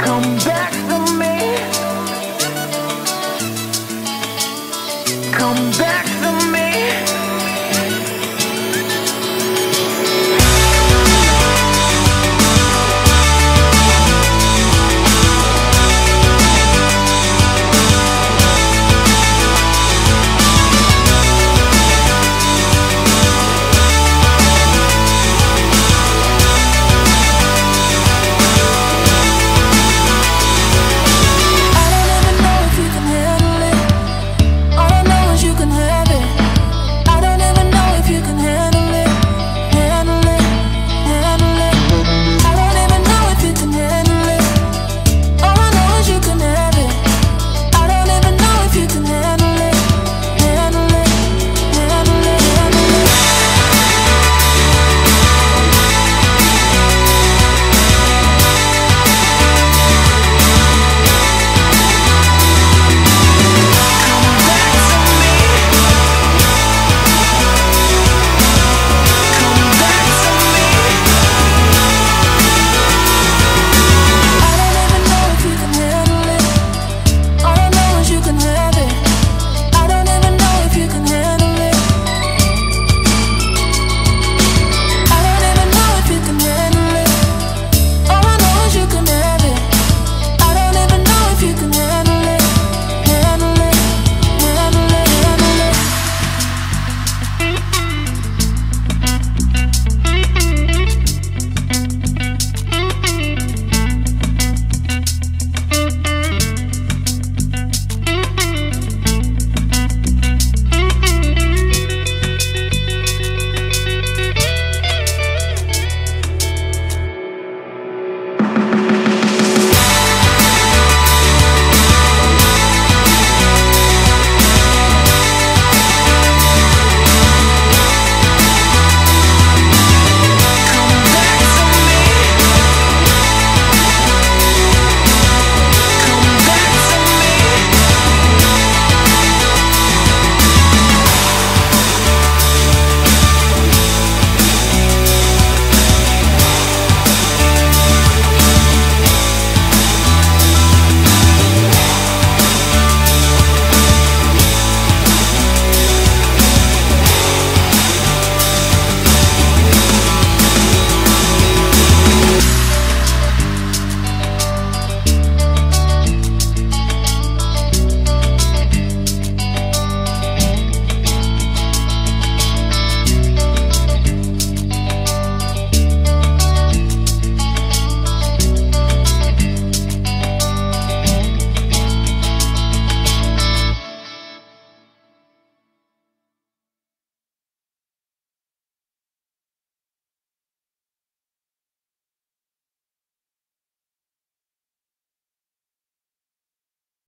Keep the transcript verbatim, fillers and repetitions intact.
Come back.